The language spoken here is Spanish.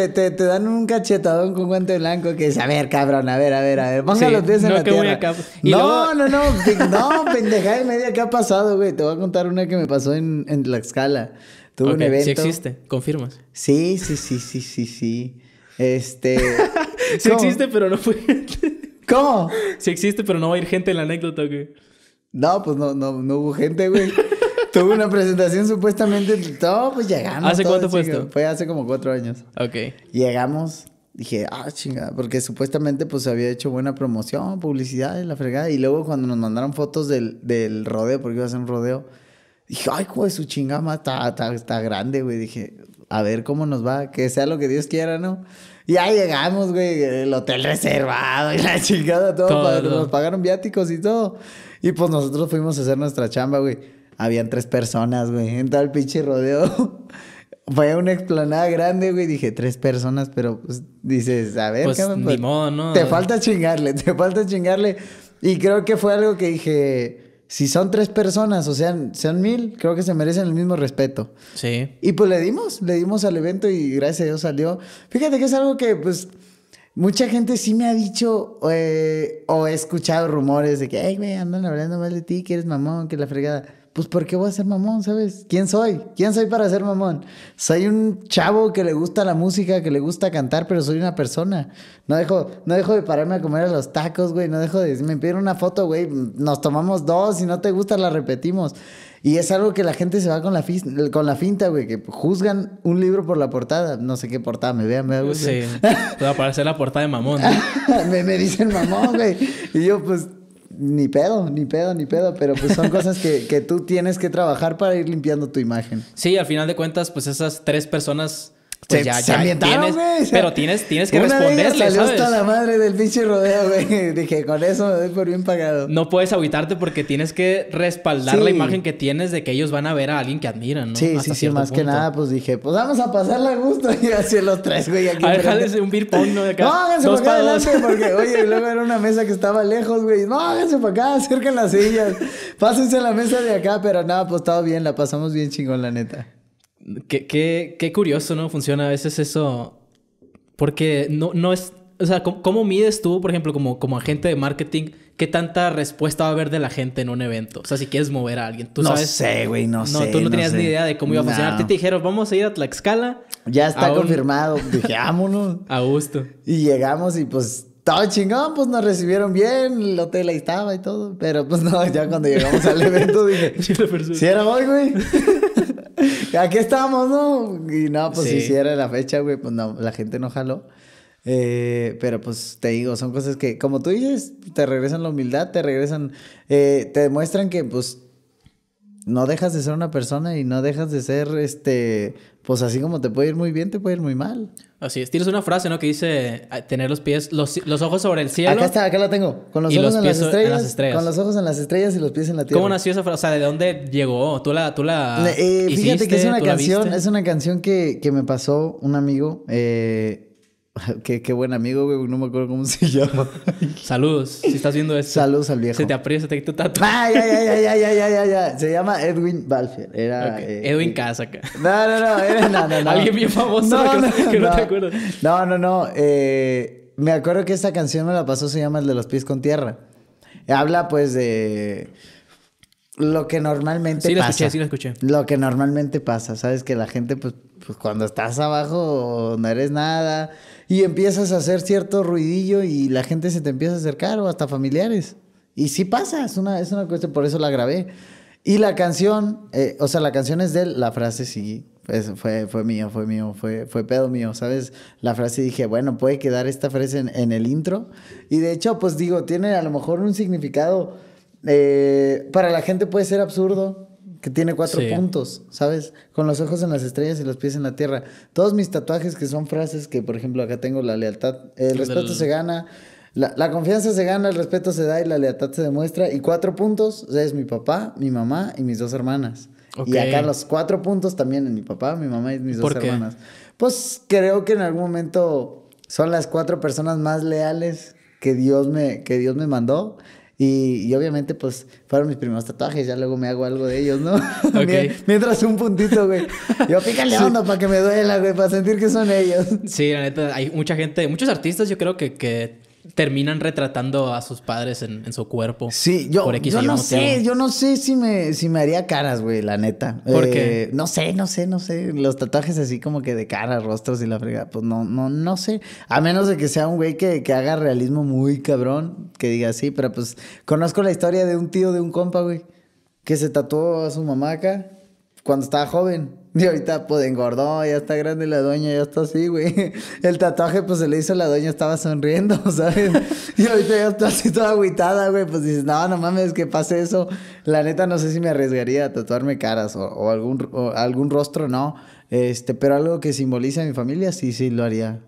Te dan un cachetadón con guante blanco que dice, a ver, cabrón, a ver. Ponga los pies en la tierra. No, pendejada y media que ha pasado, güey. Te voy a contar una que me pasó en Tlaxcala. Tuve un evento. Sí existe, confirmas. Sí. Sí existe, pero no fue gente. ¿Cómo? Sí existe, pero no va a ir gente en la anécdota, güey. No, pues no hubo gente, güey. Tuve una presentación supuestamente... No, pues llegamos. ¿Hace cuánto fue esto? Fue hace como 4 años. Ok. Llegamos. Dije, chingada. Porque supuestamente pues se había hecho buena promoción, publicidad y la fregada. Y luego cuando nos mandaron fotos del rodeo, porque iba a ser un rodeo. Dije, ay, güey, su chingama está grande, güey. Dije, a ver cómo nos va. Que sea lo que Dios quiera, ¿no? Ya llegamos, güey. El hotel reservado y la chingada. Todo. Nos pagaron viáticos y todo. Y pues nosotros fuimos a hacer nuestra chamba, güey. Habían 3 personas, güey, en tal pinche rodeo. Fue una explanada grande, güey. Dije, 3 personas, pero pues, dices, a ver, pues, cabrón, pues, ni modo, ¿no? Te falta chingarle. Y creo que fue algo que dije, si son 3 personas, o sea, son 1000, creo que se merecen el mismo respeto. Sí. Y pues le dimos al evento y gracias a Dios salió. Fíjate que es algo que, pues... Mucha gente sí me ha dicho o he escuchado rumores de que, hey, güey, andan hablando mal de ti, que eres mamón, que la fregada. Pues, ¿por qué voy a ser mamón, sabes? ¿Quién soy? ¿Quién soy para ser mamón? Soy un chavo que le gusta la música, que le gusta cantar, pero soy una persona. No dejo de pararme a comer a los tacos, güey. No dejo de... Me pidieron una foto, güey. Nos tomamos 2. Si no te gusta, la repetimos. Y es algo que la gente se va con la finta, güey. Que juzgan un libro por la portada. No sé qué portada me vean, me da. Sí. Va a parecer la portada de mamón, ¿no? me dicen mamón, güey. Y yo, pues, ni pedo. Pero pues son cosas que tú tienes que trabajar para ir limpiando tu imagen. Sí, al final de cuentas, pues esas 3 personas... Pues ya tienes, wey. Pero tienes que responderle, ¿sabes? Hasta la madre del pinche rodeo, güey. Dije, con eso me doy por bien pagado. No puedes agüitarte porque tienes que respaldar la imagen que tienes de que ellos van a ver a alguien que admiran, ¿no? Sí, más punto. Que nada, pues dije, pues vamos a pasarla a gusto. Y así los 3, güey. A ver, háganse un beer pong, ¿no? De acá. No, háganse para acá adelante porque, oye, y luego era una mesa que estaba lejos, güey. No, háganse para acá, acerquen las sillas. Pásense a la mesa de acá, pero nada, pues todo bien. La pasamos bien chingón, la neta. Qué curioso, ¿no? Funciona a veces eso. Porque no es... O sea, ¿cómo mides tú, por ejemplo, como agente de marketing, qué tanta respuesta va a haber de la gente en un evento? O sea, si quieres mover a alguien, tú sabes... No sé, güey. Tú no tenías ni idea de cómo iba a funcionar. Te dijeron, vamos a ir a Tlaxcala. Ya está confirmado. Dije, vámonos. A gusto. Y llegamos y pues... Todo chingón, pues nos recibieron bien, el hotel ahí estaba y todo. Pero pues no, ya cuando llegamos al evento dije... ¿Sí era hoy, güey? Aquí estamos, ¿no? Y no, pues sí era la fecha, güey. Pues no, la gente no jaló. Pero pues te digo, son cosas que, como tú dices, te regresan la humildad, te regresan... te demuestran que, pues... No dejas de ser una persona y no dejas de ser, pues así como te puede ir muy bien, te puede ir muy mal. Así es. Tienes una frase, ¿no? Que dice, tener los pies, los ojos sobre el cielo. Acá está, acá la tengo. Con los ojos en las estrellas. Con los ojos en las estrellas y los pies en la tierra. ¿Cómo nació esa frase? O sea, ¿de dónde llegó? ¿Tú la hiciste? Fíjate que es una canción que me pasó un amigo. Qué buen amigo, güey. No me acuerdo cómo se llama. Saludos, si estás viendo esto. Saludos al viejo. Se te aprieta, se te quita tu tatu. Ya. Se llama Edwin Balfier. Era... Okay. Edwin Casaca. No. Alguien bien famoso que no te acuerdas. No. Me acuerdo que esta canción me la pasó, se llama El de los pies con tierra. Habla, pues, de... Lo que normalmente pasa. Sí, la escuché. Lo que normalmente pasa. Sabes que la gente, pues cuando estás abajo no eres nada. Y empiezas a hacer cierto ruidillo y la gente se te empieza a acercar o hasta familiares. Y sí pasa. Es una cuestión. Por eso la grabé. Y la canción, la canción es de él. La frase sí, pues, fue pedo mío, ¿sabes? La frase dije, bueno, puede quedar esta frase en el intro. Y de hecho, pues digo, tiene a lo mejor un significado... para la gente puede ser absurdo, que tiene 4 puntos, ¿sabes? Con los ojos en las estrellas y los pies en la tierra. Todos mis tatuajes que son frases que, por ejemplo, acá tengo la lealtad, el respeto se gana, la confianza se gana, el respeto se da y la lealtad se demuestra. Y 4 puntos, o sea, es mi papá, mi mamá y mis 2 hermanas. Okay. Y acá los 4 puntos también en mi papá, mi mamá y mis 2 hermanas. Pues creo que en algún momento son las 4 personas más leales que Dios me mandó. Y obviamente, pues, fueron mis primeros tatuajes. Ya luego me hago algo de ellos, ¿no? Okay. Mientras un puntito, güey. Yo pícale onda para que me duela, güey, para sentir que son ellos. Sí, la neta, hay mucha gente, muchos artistas, yo creo que terminan retratando a sus padres en su cuerpo. Sí, yo no sé si me haría caras, güey, la neta. ¿Por qué? No sé. Los tatuajes así como que de cara, rostros y la fregada, pues no sé. A menos de que sea un güey que haga realismo muy cabrón, que diga así, pero pues conozco la historia de un tío de un compa, güey, que se tatuó a su mamá acá cuando estaba joven. Y ahorita, pues, engordó, ya está grande la doña, ya está así, güey. El tatuaje, pues, se le hizo a la doña, estaba sonriendo, ¿sabes? Y ahorita ya está así toda agüitada, güey. Pues dices, no mames, que pase eso. La neta, no sé si me arriesgaría a tatuarme caras o algún rostro, no. Pero algo que simbolice a mi familia, sí, lo haría.